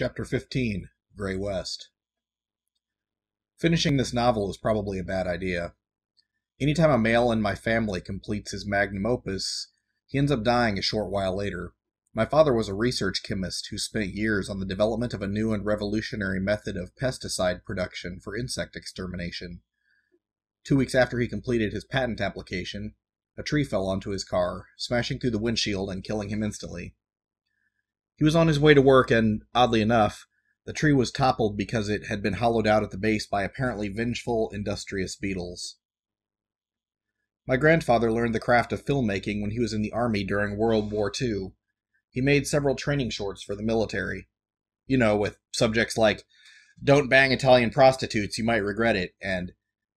Chapter 15, Gray West. Finishing this novel is probably a bad idea. Anytime a male in my family completes his magnum opus, he ends up dying a short while later. My father was a research chemist who spent years on the development of a new and revolutionary method of pesticide production for insect extermination. 2 weeks after he completed his patent application, a tree fell onto his car, smashing through the windshield and killing him instantly. He was on his way to work and, oddly enough, the tree was toppled because it had been hollowed out at the base by apparently vengeful, industrious beetles. My grandfather learned the craft of filmmaking when he was in the Army during World War II. He made several training shorts for the military. You know, with subjects like, "Don't bang Italian prostitutes, you might regret it," and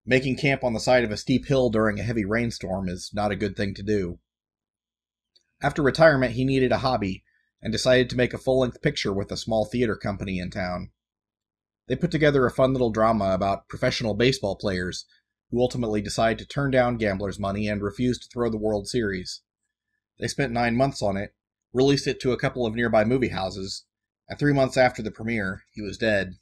"Making camp on the side of a steep hill during a heavy rainstorm is not a good thing to do." After retirement, he needed a hobby and decided to make a full-length picture with a small theater company in town. They put together a fun little drama about professional baseball players who ultimately decide to turn down gamblers' money and refuse to throw the World Series. They spent 9 months on it, released it to a couple of nearby movie houses, and 3 months after the premiere, he was dead.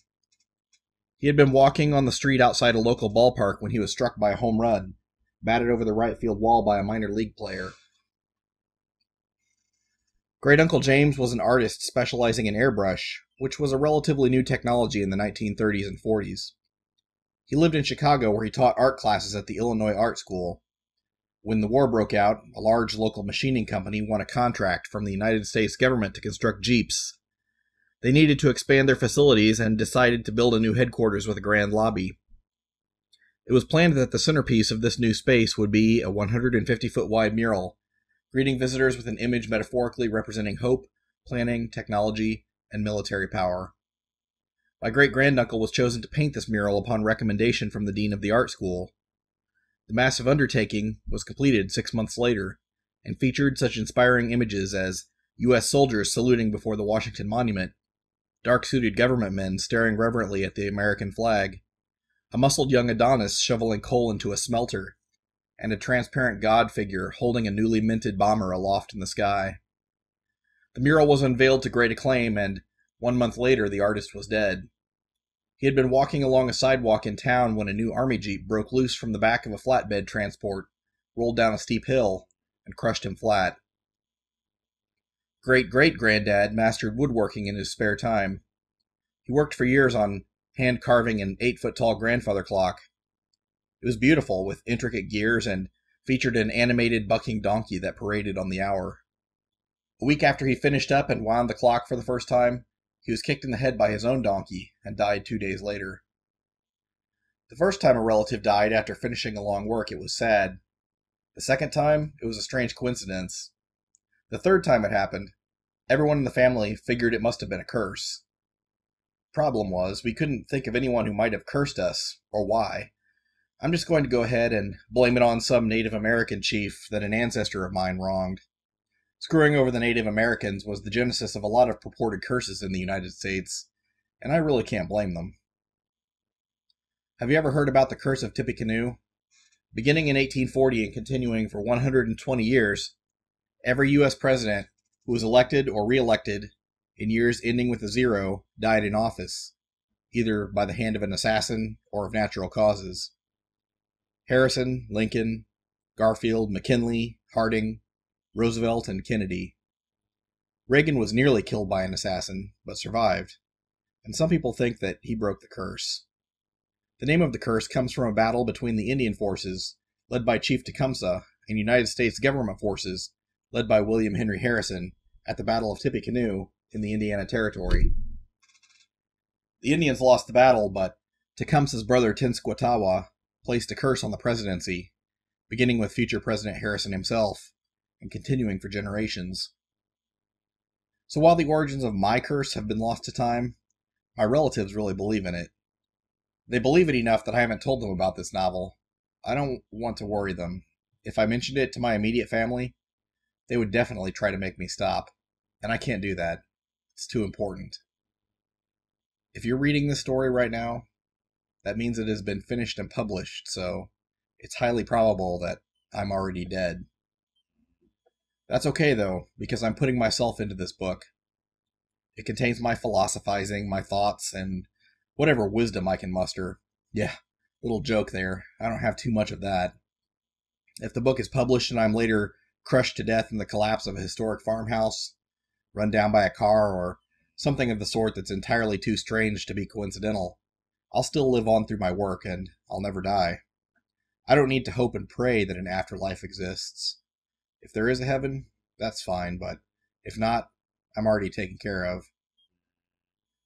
He had been walking on the street outside a local ballpark when he was struck by a home run, batted over the right field wall by a minor league player. Great Uncle James was an artist specializing in airbrush, which was a relatively new technology in the 1930s and 40s. He lived in Chicago, where he taught art classes at the Illinois Art School. When the war broke out, a large local machining company won a contract from the United States government to construct Jeeps. They needed to expand their facilities and decided to build a new headquarters with a grand lobby. It was planned that the centerpiece of this new space would be a 150-foot-wide mural, greeting visitors with an image metaphorically representing hope, planning, technology, and military power. My great-granduncle was chosen to paint this mural upon recommendation from the dean of the art school. The massive undertaking was completed 6 months later, and featured such inspiring images as U.S. soldiers saluting before the Washington Monument, dark-suited government men staring reverently at the American flag, a muscled young Adonis shoveling coal into a smelter, and a transparent god figure holding a newly minted bomber aloft in the sky. The mural was unveiled to great acclaim, and 1 month later the artist was dead. He had been walking along a sidewalk in town when a new Army Jeep broke loose from the back of a flatbed transport, rolled down a steep hill, and crushed him flat. Great-great-granddad mastered woodworking in his spare time. He worked for years on hand-carving an 8-foot-tall grandfather clock. It was beautiful, with intricate gears, and featured an animated bucking donkey that paraded on the hour. A week after he finished up and wound the clock for the first time, he was kicked in the head by his own donkey and died 2 days later. The first time a relative died after finishing a long work, it was sad. The second time, it was a strange coincidence. The third time it happened, everyone in the family figured it must have been a curse. The problem was, we couldn't think of anyone who might have cursed us, or why. I'm just going to go ahead and blame it on some Native American chief that an ancestor of mine wronged. Screwing over the Native Americans was the genesis of a lot of purported curses in the United States, and I really can't blame them. Have you ever heard about the Curse of Tippecanoe? Beginning in 1840 and continuing for 120 years, every U.S. president who was elected or re-elected in years ending with a zero died in office, either by the hand of an assassin or of natural causes. Harrison, Lincoln, Garfield, McKinley, Harding, Roosevelt, and Kennedy. Reagan was nearly killed by an assassin, but survived, and some people think that he broke the curse. The name of the curse comes from a battle between the Indian forces, led by Chief Tecumseh, and United States government forces, led by William Henry Harrison, at the Battle of Tippecanoe in the Indiana Territory. The Indians lost the battle, but Tecumseh's brother Tenskwatawa placed a curse on the presidency, beginning with future President Harrison himself, and continuing for generations. So while the origins of my curse have been lost to time, my relatives really believe in it. They believe it enough that I haven't told them about this novel. I don't want to worry them. If I mentioned it to my immediate family, they would definitely try to make me stop, and I can't do that. It's too important. If you're reading this story right now, that means it has been finished and published, so it's highly probable that I'm already dead. That's okay, though, because I'm putting myself into this book. It contains my philosophizing, my thoughts, and whatever wisdom I can muster. Yeah, little joke there. I don't have too much of that. If the book is published and I'm later crushed to death in the collapse of a historic farmhouse, run down by a car, or something of the sort that's entirely too strange to be coincidental, I'll still live on through my work, and I'll never die. I don't need to hope and pray that an afterlife exists. If there is a heaven, that's fine, but if not, I'm already taken care of.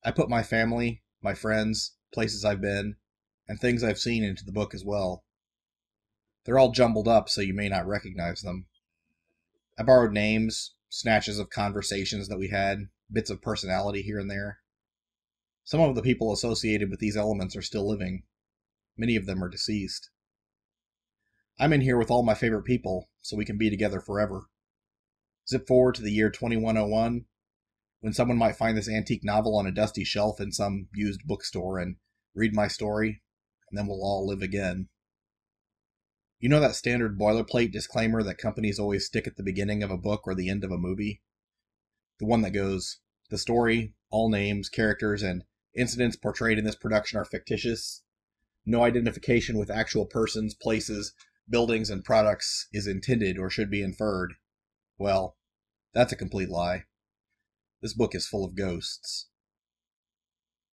I put my family, my friends, places I've been, and things I've seen into the book as well. They're all jumbled up, so you may not recognize them. I borrowed names, snatches of conversations that we had, bits of personality here and there. Some of the people associated with these elements are still living. Many of them are deceased. I'm in here with all my favorite people, so we can be together forever. Zip forward to the year 2101, when someone might find this antique novel on a dusty shelf in some used bookstore and read my story, and then we'll all live again. You know that standard boilerplate disclaimer that companies always stick at the beginning of a book or the end of a movie? The one that goes, "The story, all names, characters, and incidents portrayed in this production are fictitious. No identification with actual persons, places, buildings, and products is intended or should be inferred." Well, that's a complete lie. This book is full of ghosts.